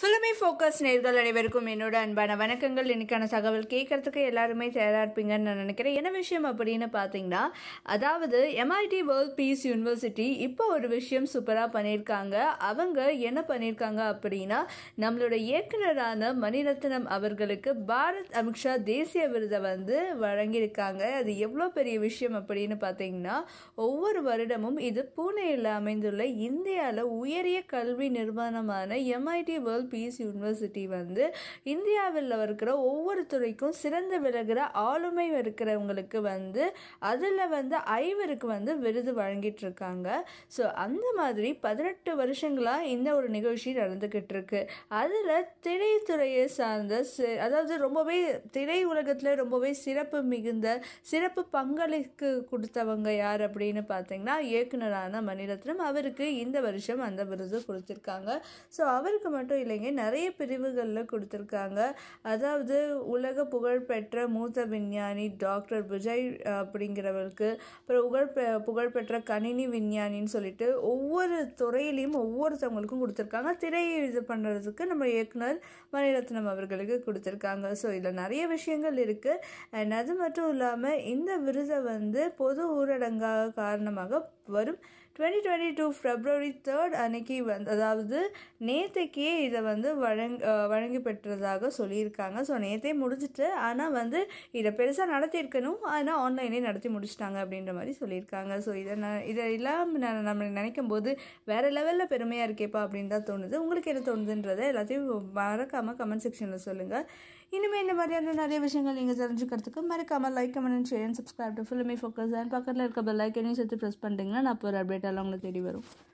Filmy focus நேயர்கள் அனைவருக்கும் என்னோட அன்பான வணக்கங்கள். இன்றைக்கான தகவல் கேட்குறதுக்கு எல்லாருமே தயாராக இருப்பீங்கன்னு நான் நினைக்கிறேன். என்ன விஷயம் அப்படின்னு பார்த்தீங்கன்னா, அதாவது MIT வேர்ல்ட் பீஸ் யூனிவர்சிட்டி இப்போ ஒரு விஷயம் சூப்பராக பண்ணியிருக்காங்க. அவங்க என்ன பண்ணியிருக்காங்க அப்படின்னா, நம்மளோட இயக்குனரான மணிரத்னம் அவர்களுக்கு பாரத் அமித்ஷா தேசிய விருதை வந்து வழங்கியிருக்காங்க. அது எவ்வளோ பெரிய விஷயம் அப்படின்னு பார்த்தீங்கன்னா, ஒவ்வொரு வருடமும் இது புனேயில் அமைந்துள்ள இந்தியாவில் உயரிய கல்வி நிறுவனமான MIT வேர்ல்ட் பீஸ் யூனிவர்சிட்டி வந்து இந்தியாவில் இருக்கிற ஒவ்வொரு துறைக்கும் சிறந்து விளங்குற ஆளுமை இருக்கிறவங்களுக்கு வந்து அதில் வந்து 5 வந்து விருது வழங்கிட்டு இருக்காங்க. ஸோ அந்த மாதிரி 18 வருஷங்களாக இந்த ஒரு நிகழ்ச்சி நடந்துக்கிட்டு இருக்கு. அதில் திரைத்துறையை சார்ந்த அதாவது ரொம்பவே திரை உலகத்தில் ரொம்பவே சிறப்பு மிகுந்த சிறப்பு பங்களிப்பு கொடுத்தவங்க யார் அப்படின்னு பார்த்தீங்கன்னா, இயக்குனரான மணிரத்னம் அவருக்கு இந்த வருஷம் அந்த விருது கொடுத்துருக்காங்க. ஸோ அவருக்கு மட்டும் நிறைய பிரிவுகளில் கொடுத்துருக்காங்க. அதாவது உலக புகழ்பெற்ற மூத்த விஞ்ஞானி டாக்டர் விஜய் அப்படிங்கிறவருக்கு, அப்புறம் புகழ்பெற்ற கணினி விஞ்ஞானின்னு சொல்லிட்டு ஒவ்வொரு துறையிலையும் ஒவ்வொருத்தவங்களுக்கும் கொடுத்துருக்காங்க. திரையை இது பண்ணுறதுக்கு நம்ம இயக்குனர் மணிரத்னம் அவர்களுக்கு கொடுத்துருக்காங்க. ஸோ இதில் நிறைய விஷயங்கள் இருக்குது. அது மட்டும் இல்லாமல் இந்த விருதை வந்து பொது ஊரடங்காக காரணமாக வரும் 2022 February 3rd அன்னைக்கு வந்து, அதாவது நேற்றைக்கே இதை வந்து வழங்கி பெற்றதாக சொல்லியிருக்காங்க. ஸோ நேற்றே முடிஞ்சிட்டு, ஆனால் வந்து இதை பெருசாக நடத்தியிருக்கணும், ஆனால் ஆன்லைனே நடத்தி முடிச்சிட்டாங்க அப்படின்ற மாதிரி சொல்லியிருக்காங்க. ஸோ இதெல்லாம் நம்ம நினைக்கும் போது வேறு லெவலில் பெருமையாக இருக்கேப்பா அப்படின்னு தான் தோணுது. உங்களுக்கு என்ன தோணுதுன்றதை எல்லாத்தையும் மறக்காமல் கமெண்ட் செக்ஷனில் சொல்லுங்கள். இனிமேல் இந்த மாதிரியான நிறைய விஷயங்கள் நீங்கள் தெரிஞ்சுக்கிறதுக்கு மறக்காமல் like, comment, share, subscribe to Filmy Focus. பக்கத்தில் இருக்க பெல் ஐக்கனையும் சேர்த்து ப்ரெஸ் பண்ணிட்டீங்கன்னா நான் இப்போ ஒரு அப்டேட் எல்லாம் உங்களுக்கு தேடி வரும்.